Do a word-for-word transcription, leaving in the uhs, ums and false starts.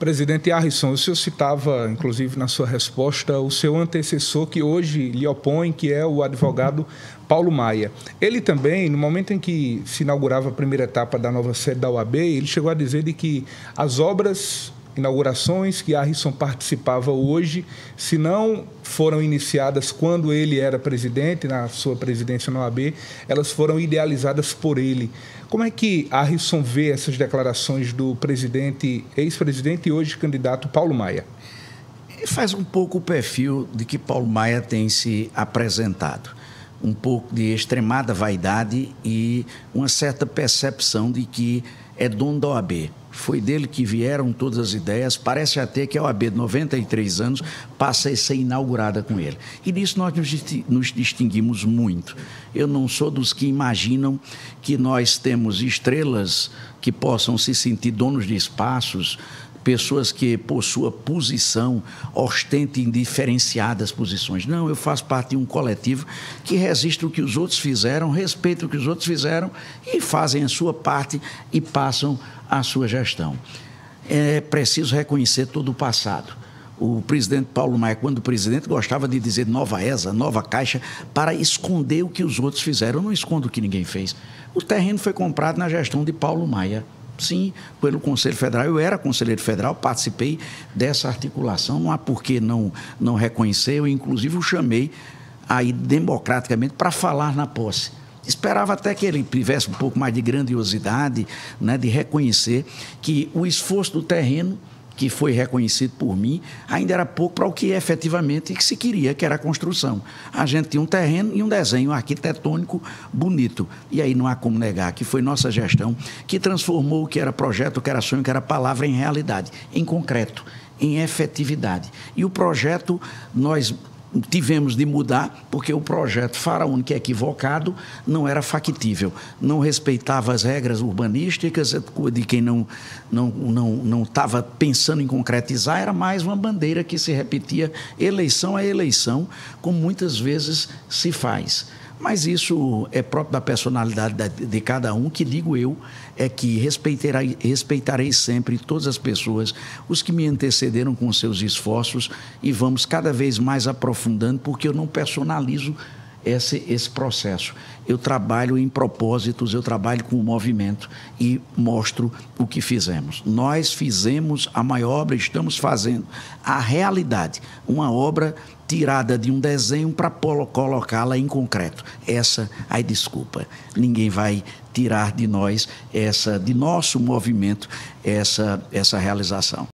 Presidente Harrison, o senhor citava, inclusive na sua resposta, o seu antecessor que hoje lhe opõe, que é o advogado Paulo Maia. Ele também, no momento em que se inaugurava a primeira etapa da nova sede da U A B, ele chegou a dizer de que as obras, inaugurações que Harrison participava hoje, se não foram iniciadas quando ele era presidente, na sua presidência na O A B, elas foram idealizadas por ele. Como é que Harrison vê essas declarações do presidente, ex-presidente e hoje candidato Paulo Maia? Ele faz um pouco o perfil de que Paulo Maia tem se apresentado. Um pouco de extremada vaidade e uma certa percepção de que é dono da O A B. Foi dele que vieram todas as ideias, parece até que a O A B de noventa e três anos passa a ser inaugurada com ele. E nisso nós nos distinguimos muito. Eu não sou dos que imaginam que nós temos estrelas que possam se sentir donos de espaços, pessoas que, por sua posição, ostentem diferenciadas posições. Não, eu faço parte de um coletivo que resiste o que os outros fizeram, respeita o que os outros fizeram e fazem a sua parte e passam a sua gestão. É preciso reconhecer todo o passado. O presidente Paulo Maia, quando presidente, gostava de dizer nova E S A, nova Caixa, para esconder o que os outros fizeram. Eu não escondo o que ninguém fez. O terreno foi comprado na gestão de Paulo Maia. Sim, pelo Conselho Federal. Eu era conselheiro federal, participei dessa articulação, não há por que não, não reconhecer. Eu, inclusive, o chamei aí democraticamente para falar na posse. Esperava até que ele tivesse um pouco mais de grandiosidade, né, de reconhecer que o esforço do terreno, que foi reconhecido por mim, ainda era pouco para o que efetivamente que se queria, que era a construção. A gente tinha um terreno e um desenho arquitetônico bonito. E aí não há como negar que foi nossa gestão que transformou o que era projeto, o que era sonho, o que era palavra em realidade, em concreto, em efetividade. E o projeto nós tivemos de mudar, porque o projeto faraônico equivocado não era factível, não respeitava as regras urbanísticas, de quem não não não não estava pensando em concretizar, era mais uma bandeira que se repetia eleição a eleição, como muitas vezes se faz. Mas isso é próprio da personalidade de cada um. O que digo eu é que respeitarei, respeitarei sempre todas as pessoas, os que me antecederam com seus esforços, e vamos cada vez mais aprofundando, porque eu não personalizo esse, esse processo. Eu trabalho em propósitos, eu trabalho com o movimento e mostro o que fizemos. Nós fizemos a maior obra, estamos fazendo a realidade, uma obra tirada de um desenho para colocá-la em concreto. Essa, ai desculpa, ninguém vai tirar de nós, essa, de nosso movimento, essa, essa realização.